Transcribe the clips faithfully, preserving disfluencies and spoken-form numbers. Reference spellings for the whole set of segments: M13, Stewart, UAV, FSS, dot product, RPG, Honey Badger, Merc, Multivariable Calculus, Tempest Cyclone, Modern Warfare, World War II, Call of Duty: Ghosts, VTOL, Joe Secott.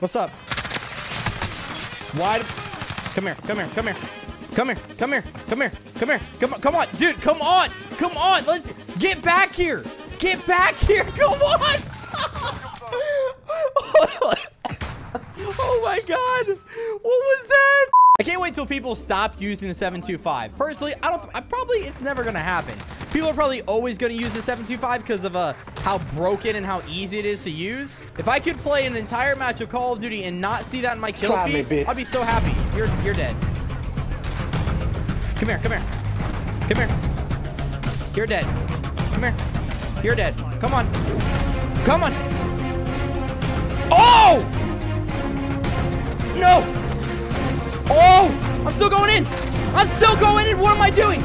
What's up? Wide. Come here. Come here. Come here. Come here. Come here. Come here. Come here. Come on. Come on. Dude, come on. Come on. Let's get back here. Get back here. Come on. Oh my God. What was that? I can't wait till people stop using the seven two five. Personally, I don't, I probably, it's never going to happen. People are probably always going to use the seven two five because of uh, how broken and how easy it is to use. If I could play an entire match of Call of Duty and not see that in my kill Try feed, me, I'd be so happy. You're, you're dead. Come here, come here. Come here. You're dead. Come here. You're dead. Come on. Come on. Oh! No! Oh! I'm still going in. I'm still going in. What am I doing?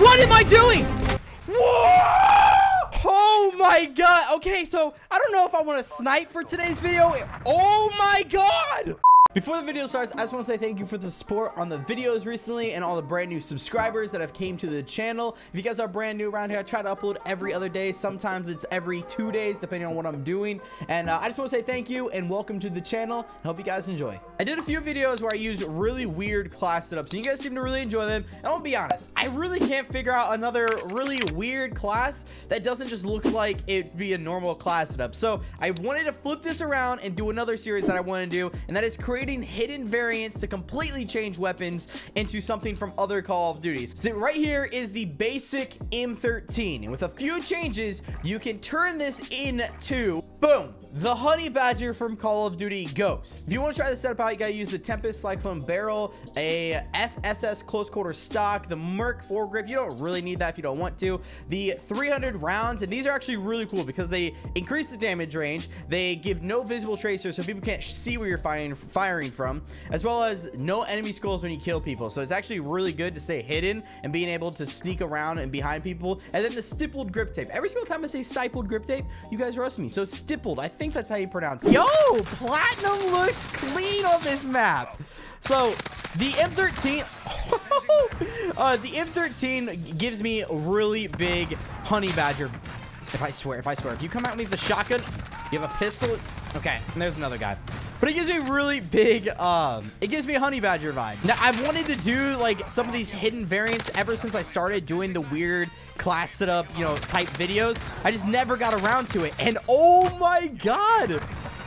What am I doing? Whoa! Oh my God. Okay, so I don't know if I want to snipe for today's video. Oh my God. Before the video starts, I just want to say thank you for the support on the videos recently and all the brand new subscribers that have came to the channel. If you guys are brand new around here, I try to upload every other day. Sometimes it's every two days, depending on what I'm doing. And uh, I just want to say thank you and welcome to the channel. I hope you guys enjoy. I did a few videos where I used really weird class setups, and you guys seem to really enjoy them. And I'll be honest, I really can't figure out another really weird class that doesn't just look like it'd be a normal class setup. So I wanted to flip this around and do another series that I want to do, and that is creating hidden variants to completely change weapons into something from other Call of Duties. So right here is the basic M thirteen, and with a few changes, you can turn this into, boom, the Honey Badger from Call of Duty: Ghosts. If you want to try this setup out, you gotta use the Tempest Cyclone barrel, a F S S close quarter stock, the Merc foregrip. You don't really need that if you don't want to. The three hundred rounds, and these are actually really cool because they increase the damage range. They give no visible tracers, so people can't see where you're firing firing from, as well as no enemy skulls when you kill people. So it's actually really good to stay hidden and being able to sneak around and behind people. And then the stippled grip tape. Every single time I say stippled grip tape, you guys roast me. So stippled, I think that's how you pronounce it. Yo, platinum looks clean on this map. So the M thirteen, uh, the M thirteen gives me a really big Honey Badger. If I swear, if I swear, if you come at me with a shotgun, you have a pistol. Okay, and there's another guy. But it gives me really big, um, it gives me a Honey Badger vibe. Now, I've wanted to do, like, some of these hidden variants ever since I started doing the weird class setup, you know, type videos. I just never got around to it. And oh my God.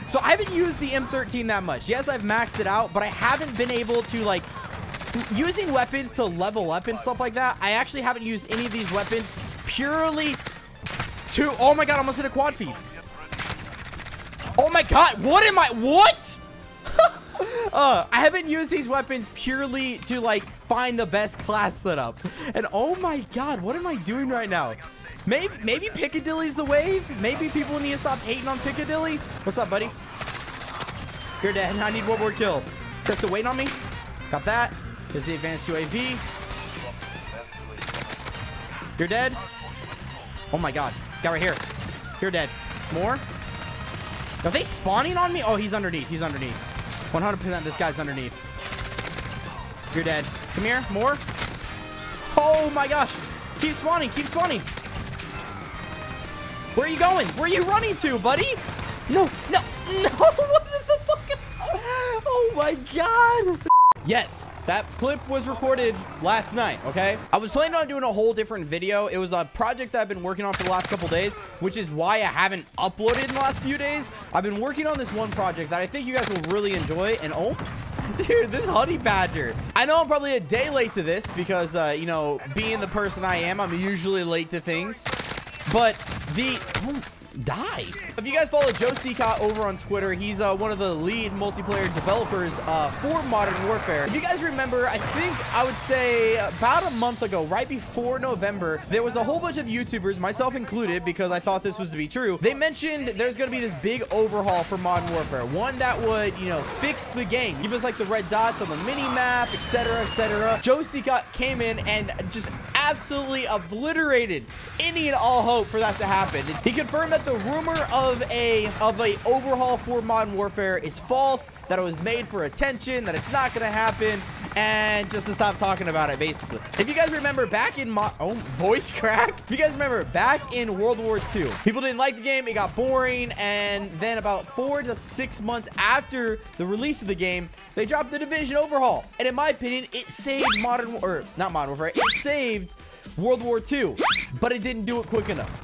So I haven't used the M thirteen that much. Yes, I've maxed it out, but I haven't been able to, like, using weapons to level up and stuff like that. I actually haven't used any of these weapons purely to, oh my God, I almost hit a quad feed. Oh my God, what am I, what? uh, I haven't used these weapons purely to like find the best class setup. And oh my God, what am I doing right now? Maybe, maybe Piccadilly's the wave. Maybe people need to stop hating on Piccadilly. What's up, buddy? You're dead, I need one more kill. Is this still waiting on me? Got that. There's the advanced U A V. You're dead. Oh my God, got right here. You're dead. More? Are they spawning on me? Oh, he's underneath. He's underneath. one hundred percent this guy's underneath. You're dead. Come here. More. Oh my gosh. Keep spawning. Keep spawning. Where are you going? Where are you running to, buddy? No. No. No. What the fuck? Oh my God. Yes, that clip was recorded last night, okay? I was planning on doing a whole different video. It was a project that I've been working on for the last couple days, which is why I haven't uploaded in the last few days. I've been working on this one project that I think you guys will really enjoy. And oh, dude, this Honey Badger. I know I'm probably a day late to this because, uh, you know, being the person I am, I'm usually late to things. But the... Oh, die. If you guys follow Joe Secott over on Twitter, he's uh, one of the lead multiplayer developers uh, for Modern Warfare. If you guys remember, I think I would say about a month ago, right before November, there was a whole bunch of YouTubers, myself included, because I thought this was to be true. They mentioned there's going to be this big overhaul for Modern Warfare, one that would, you know, fix the game, give us like the red dots on the mini map, etc, et cetera. Joe Secott came in and just absolutely obliterated any and all hope for that to happen. He confirmed that the rumor of a of a overhaul for Modern Warfare is false, that it was made for attention, that it's not going to happen. and just to stop talking about it, basically. If you guys remember back in my oh voice crack, if you guys remember back in World War Two, people didn't like the game, it got boring, and then about four to six months after the release of the game, they dropped the Division overhaul, and in my opinion, it saved modern or not modern warfare, it saved World War Two, but it didn't do it quick enough.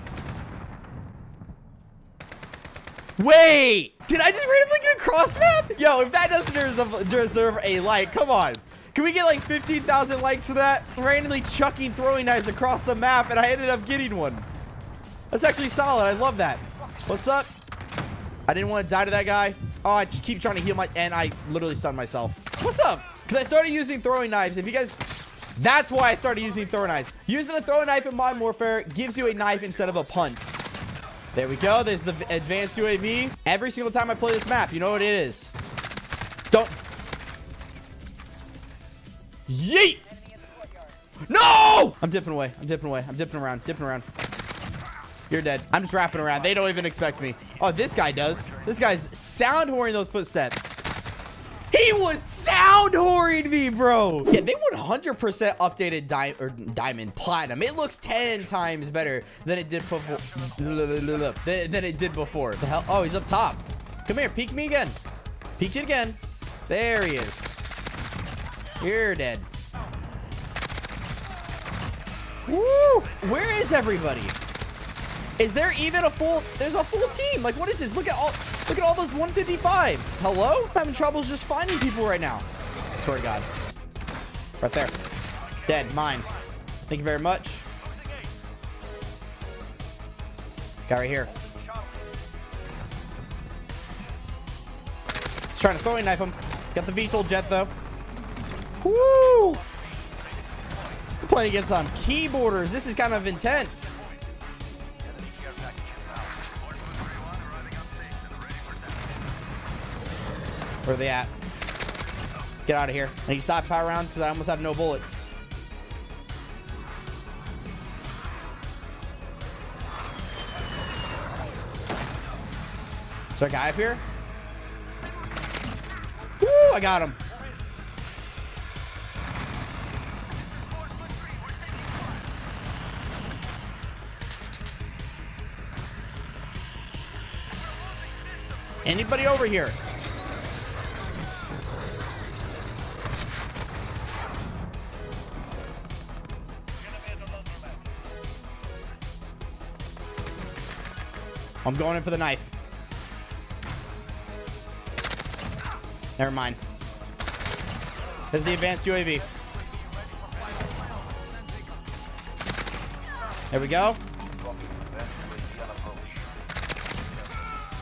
Wait, did I just randomly get a cross map? Yo, if that doesn't deserve, deserve a like, come on. Can we get like fifteen thousand likes for that? Randomly chucking throwing knives across the map, and I ended up getting one. That's actually solid. I love that. What's up? I didn't want to die to that guy. Oh, I keep trying to heal my... And I literally stunned myself. What's up? Because I started using throwing knives. If you guys... That's why I started using throwing knives. Using a throwing knife in Modern Warfare gives you a knife instead of a punt. There we go. There's the advanced U A V. Every single time I play this map, you know what it is. Don't. Yeet! No! I'm dipping away. I'm dipping away. I'm dipping around. Dipping around. You're dead. I'm just wrapping around. They don't even expect me. Oh, this guy does. This guy's sound whoring those footsteps. He was sound whoring me, bro. Yeah, they one hundred percent updated di or diamond platinum. It looks ten times better than it did before. Than it did before. The hell? Oh, he's up top. Come here, peek me again. Peek it again. There he is. You're dead. Woo! Where is everybody? Is there even a full? There's a full team. Like, what is this? Look at all. Look at all those one fifty-fives. Hello? I'm having troubles just finding people right now. I swear to God. Right there. Dead. Mine. Thank you very much. Guy right here. He's trying to throwing knife him. Got the V TOL jet, though. Woo! We're playing against some keyboarders. This is kind of intense. Where are they at? Get out of here. I need to stop power rounds because I almost have no bullets. Is there a guy up here? Woo! I got him. Anybody over here? I'm going in for the knife. Never mind. There's the advanced U A V. There we go.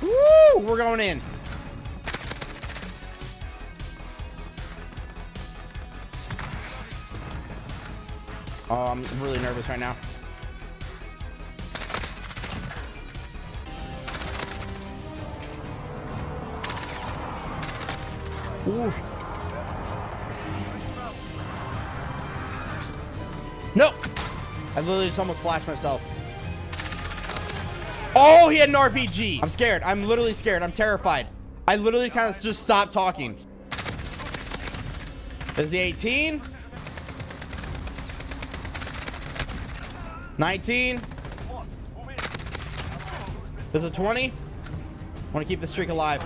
Woo! We're going in. Oh, I'm really nervous right now. Ooh. No! I literally just almost flashed myself. Oh, he had an R P G. I'm scared. I'm literally scared. I'm terrified. I literally kind of just stopped talking. There's the eighteen. nineteen. There's a twenty. I want to keep the streak alive.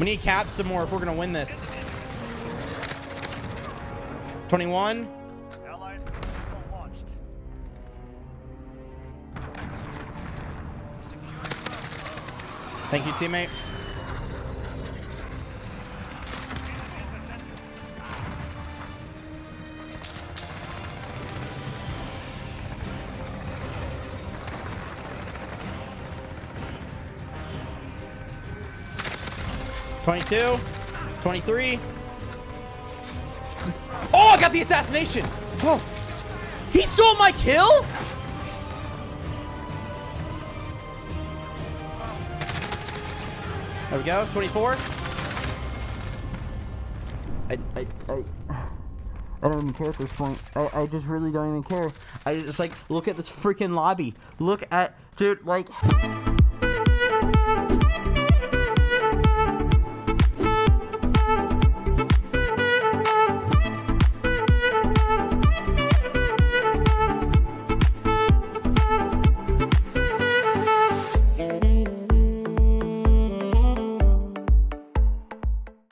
We need caps some more if we're going to win this. twenty-one. Thank you, teammate. twenty-two, twenty-three. Oh, I got the assassination. Oh, he stole my kill. There we go. twenty-four. I, I, I, I don't even care at this point. I, I just really don't even care. I just like, look at this freaking lobby. Look at, dude, like.